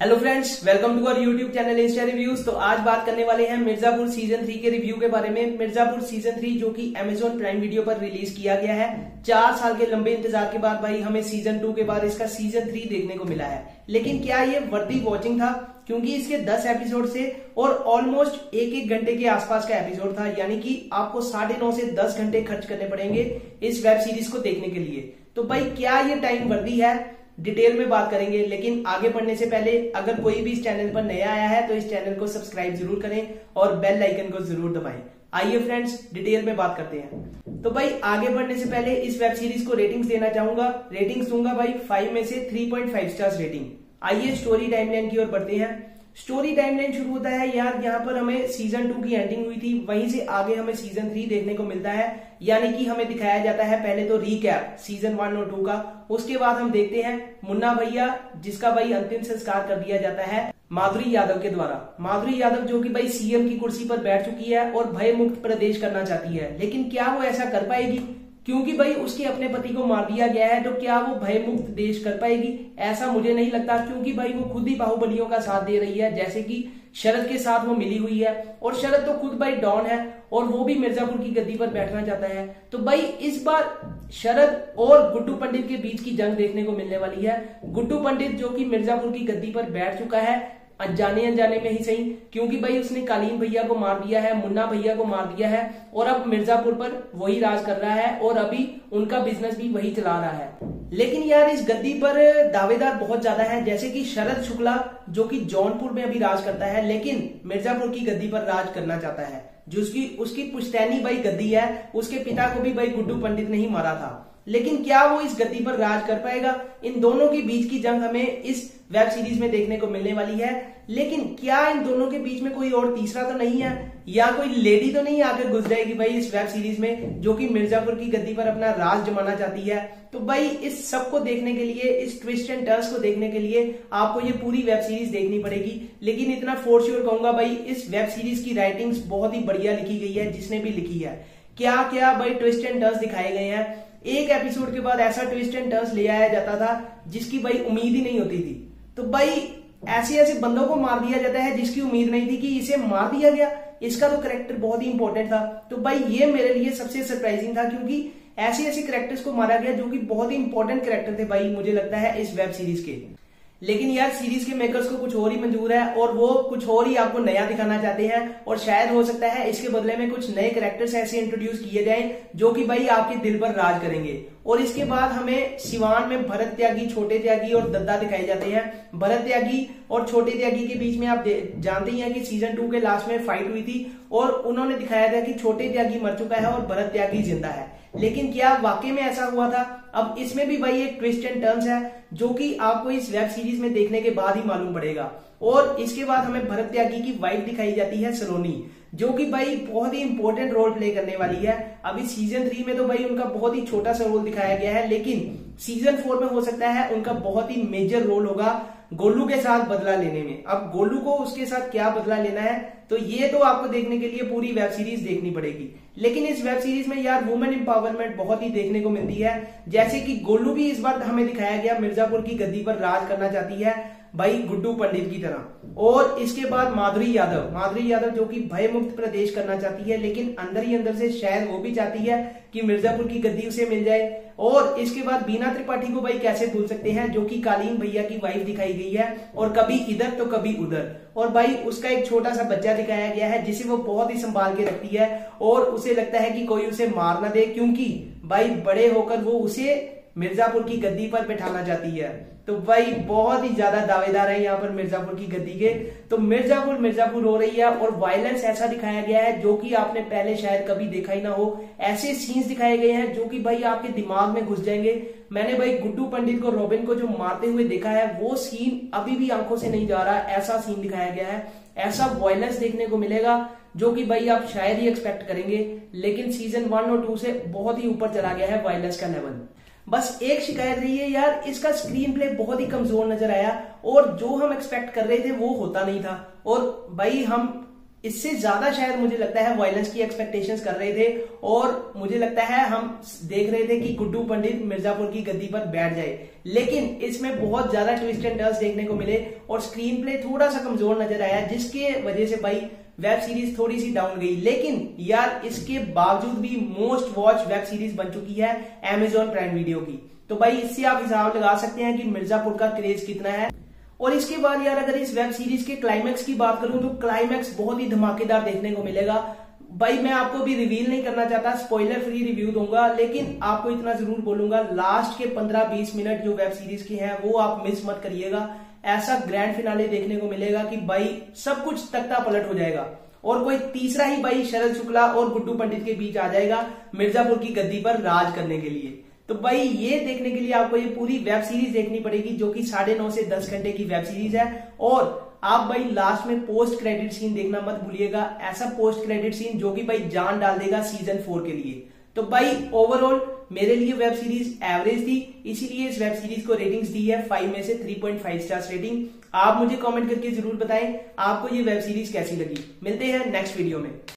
Hello friends, welcome to our YouTube channel insta reviews. तो आज बात करने वाले हैं मिर्जापुर सीजन 3 के रिव्यू के बारे में। मिर्जापुर सीजन 3 जो कि अमेजॉन प्राइम वीडियो पर रिलीज किया गया है, 4 साल के लंबे इंतजार के बाद भाई हमें सीजन 2 के बाद इसका सीजन 3 देखने को मिला है। लेकिन क्या ये वर्दी वॉचिंग था? क्योंकि इसके 10 एपिसोड थे और ऑलमोस्ट 1-1 घंटे के आसपास का एपिसोड था, यानी कि आपको 9.5 से 10 घंटे खर्च करने पड़ेंगे इस वेब सीरीज को देखने के लिए। तो भाई क्या ये टाइम वर्दी है, डिटेल में बात करेंगे। लेकिन आगे बढ़ने से पहले अगर कोई भी इस चैनल पर नया आया है तो इस चैनल को सब्सक्राइब जरूर करें और बेल आइकन को जरूर दबाएं। आइए फ्रेंड्स, डिटेल में बात करते हैं। तो भाई आगे बढ़ने से पहले इस वेब सीरीज को रेटिंग्स देना चाहूंगा। रेटिंग्स दूंगा भाई 5 में से 3.5 स्टार्स रेटिंग। आइए स्टोरी टाइमलाइन की ओर बढ़ते हैं। स्टोरी टाइमलाइन शुरू होता है यार, यहाँ पर हमें सीजन 2 की एंडिंग हुई थी, वहीं से आगे हमें सीजन 3 देखने को मिलता है। यानी कि हमें दिखाया जाता है पहले तो रीकैप सीजन 1 और 2 का, उसके बाद हम देखते हैं मुन्ना भैया जिसका भाई अंतिम संस्कार कर दिया जाता है माधुरी यादव के द्वारा। माधुरी यादव जो कि भाई सीएम की कुर्सी पर बैठ चुकी है और भय मुक्त प्रदेश करना चाहती है, लेकिन क्या वो ऐसा कर पाएगी? क्योंकि भाई उसके अपने पति को मार दिया गया है, तो क्या वो भयमुक्त देश कर पाएगी? ऐसा मुझे नहीं लगता, क्योंकि भाई वो खुद ही बाहुबलियों का साथ दे रही है, जैसे कि शरद के साथ वो मिली हुई है। और शरद तो खुद भाई डॉन है और वो भी मिर्जापुर की गद्दी पर बैठना चाहता है। तो भाई इस बार शरद और गुड्डू पंडित के बीच की जंग देखने को मिलने वाली है। गुड्डू पंडित जो कि मिर्जापुर की गद्दी पर बैठ चुका है अनजाने में ही सही, क्योंकि भाई उसने कालीन भैया को मार दिया है, मुन्ना भैया को मार दिया है और अब मिर्जापुर पर वही राज कर रहा है और अभी उनका बिजनेस भी वही चला रहा है। लेकिन यार इस गद्दी पर दावेदार बहुत ज्यादा है, जैसे कि शरद शुक्ला जो कि जौनपुर में अभी राज करता है, लेकिन मिर्जापुर की गद्दी पर राज करना चाहता है। जो उसकी पुश्तैनी भाई गद्दी है, उसके पिता को भी भाई गुड्डू पंडित ने ही मारा था। लेकिन क्या वो इस गद्दी पर राज कर पाएगा? इन दोनों के बीच की जंग हमें इस वेब सीरीज में देखने को मिलने वाली है। लेकिन क्या इन दोनों के बीच में कोई और तीसरा तो नहीं है, या कोई लेडी तो नहीं आकर घुस जाएगी भाई इस वेब सीरीज में, जो कि मिर्जापुर की गद्दी पर अपना राज जमाना चाहती है? तो भाई इस सबको देखने के लिए, इस ट्विस्ट एंड टर्न्स को देखने के लिए आपको ये पूरी वेब सीरीज देखनी पड़ेगी। लेकिन इतना फॉर श्योर कहूंगा भाई, इस वेब सीरीज की राइटिंग्स बहुत ही बढ़िया लिखी गई है, जिसने भी लिखी है। क्या क्या भाई ट्विस्ट एंड टर्न्स दिखाए गए हैं। एक एपिसोड के बाद ऐसा ट्विस्ट एंड टर्न्स ले आया जाता था जिसकी भाई उम्मीद ही नहीं होती थी। तो भाई ऐसे बंदों को मार दिया जाता है जिसकी उम्मीद नहीं थी कि इसे मार दिया गया। इसका तो कैरेक्टर बहुत ही इंपॉर्टेंट था। तो भाई ये मेरे लिए सबसे सरप्राइजिंग था, क्योंकि ऐसे कैरेक्टर्स को मारा गया जो कि बहुत ही इंपॉर्टेंट कैरेक्टर थे भाई, मुझे लगता है इस वेब सीरीज के। लेकिन यार सीरीज के मेकर्स को कुछ और ही मंजूर है और वो कुछ और ही आपको नया दिखाना चाहते हैं, और शायद हो सकता है इसके बदले में कुछ नए कैरेक्टर्स ऐसे इंट्रोड्यूस किए जाएं जो कि भाई आपके दिल पर राज करेंगे। और इसके बाद हमें सिवान में भरत त्यागी, छोटे त्यागी और दद्दा दिखाए जाते हैं। भरत त्यागी और छोटे त्यागी के बीच में आप जानते ही हैं कि सीजन 2 के लास्ट में फाइट हुई थी और उन्होंने दिखाया था कि छोटे त्यागी मर चुका है और भरत त्यागी जिंदा है। लेकिन क्या वाकई में ऐसा हुआ था? अब इसमें भी भाई एक ट्विस्ट एंड टर्न्स है जो कि आपको इस वेब सीरीज में देखने के बाद ही मालूम पड़ेगा। और इसके बाद हमें भरत त्यागी की वाइफ दिखाई जाती है सलोनी, जो कि भाई बहुत ही इंपॉर्टेंट रोल प्ले करने वाली है। अभी सीजन 3 में तो भाई उनका बहुत ही छोटा सा रोल दिखाया गया है, लेकिन सीजन 4 में हो सकता है उनका बहुत ही मेजर रोल होगा गोलू के साथ बदला लेने में। अब गोलू को उसके साथ क्या बदला लेना है, तो ये तो आपको देखने के लिए पूरी वेब सीरीज देखनी पड़ेगी। लेकिन इस वेब सीरीज में यार वुमेन एम्पावरमेंट बहुत ही देखने को मिलती है, जैसे कि गोलू भी इस बार हमें दिखाया गया मिर्जापुर की गद्दी पर राज करना चाहती है भाई गुड्डू पंडित की तरह। और इसके बाद माधुरी यादव जो कि भय मुक्त प्रदेश करना चाहती है, लेकिन अंदर ही अंदर से शायद वो भी चाहती है कि मिर्जापुर की गद्दी उसे मिल जाए। और इसके बाद बीना त्रिपाठी को भाई कैसे भूल सकते हैं, जो कि कालीन भैया की वाइफ दिखाई गई है और कभी इधर तो कभी उधर। और भाई उसका एक छोटा सा बच्चा दिखाया गया है जिसे वो बहुत ही संभाल के रखती है और उसे लगता है कि कोई उसे मार ना दे, क्योंकि भाई बड़े होकर वो उसे मिर्जापुर की गद्दी पर बैठाना चाहती है। तो भाई बहुत ही ज्यादा दावेदार है यहाँ पर मिर्जापुर की गद्दी के। तो मिर्जापुर हो रही है और वायलेंस ऐसा दिखाया गया है जो कि आपने पहले शायद कभी देखा ही ना हो। ऐसे सीन्स दिखाए गए हैं जो कि भाई आपके दिमाग में घुस जाएंगे। मैंने भाई गुड्डू पंडित को रॉबिन को जो मारते हुए देखा है, वो सीन अभी भी आंखों से नहीं जा रहा, ऐसा सीन दिखाया गया है। ऐसा वायलेंस देखने को मिलेगा जो कि भाई आप शायद ही एक्सपेक्ट करेंगे, लेकिन सीजन 1 और 2 से बहुत ही ऊपर चला गया है वायलेंस का लेवल। बस एक शिकायत रही है यार, इसका स्क्रीन प्ले बहुत ही कमजोर नजर आया और जो हम एक्सपेक्ट कर रहे थे वो होता नहीं था। और भाई हम इससे ज्यादा शायद मुझे लगता है वायलेंस की एक्सपेक्टेशंस कर रहे थे और मुझे लगता है हम देख रहे थे कि गुड्डू पंडित मिर्जापुर की गद्दी पर बैठ जाए, लेकिन इसमें बहुत ज्यादा ट्विस्ट एंड टर्न्स देखने को मिले और स्क्रीन प्ले थोड़ा सा कमजोर नजर आया, जिसके वजह से भाई वेब सीरीज थोड़ी सी डाउन गई। लेकिन यार इसके बावजूद भी मोस्ट वॉच वेब सीरीज बन चुकी है Amazon प्राइम वीडियो की, तो भाई इससे आप हिसाब लगा सकते हैं कि मिर्जापुर का क्रेज कितना है। और इसके बाद यार अगर इस वेब सीरीज के क्लाइमैक्स की बात करूं तो क्लाइमैक्स बहुत ही धमाकेदार देखने को मिलेगा। भाई मैं आपको भी रिवील नहीं करना चाहता, स्पॉइलर फ्री रिव्यू दूंगा, लेकिन आपको इतना जरूर बोलूंगा लास्ट के 15-20 मिनट जो वेब सीरीज की हैं वो आप मिस मत करिएगा। ऐसा ग्रैंड फिनाले देखने को मिलेगा कि भाई सब कुछ तख्ता पलट हो जाएगा और कोई तीसरा ही भाई शरद शुक्ला और गुड्डू पंडित के बीच आ जाएगा मिर्जापुर की गद्दी पर राज करने के लिए। तो भाई ये देखने के लिए आपको ये पूरी वेब सीरीज देखनी पड़ेगी जो कि 9.5 से 10 घंटे की वेब सीरीज है। और आप भाई लास्ट में पोस्ट क्रेडिट सीन देखना मत भूलिएगा, ऐसा पोस्ट क्रेडिट सीन जो कि भाई जान डाल देगा सीजन 4 के लिए। तो भाई ओवरऑल मेरे लिए वेब सीरीज एवरेज थी, इसीलिए इस वेब सीरीज को रेटिंग्स दी है 5 में से 3.5 स्टार्स रेटिंग। आप मुझे कमेंट करके जरूर बताएं आपको ये वेब सीरीज कैसी लगी। मिलते हैं नेक्स्ट वीडियो में।